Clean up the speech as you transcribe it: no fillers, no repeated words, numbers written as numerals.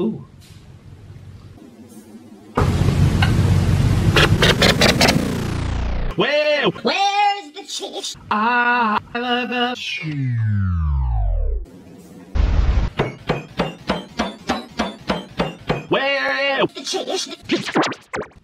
Ooh. Where's the cheese? Ah, I love the cheese. Where is the cheese?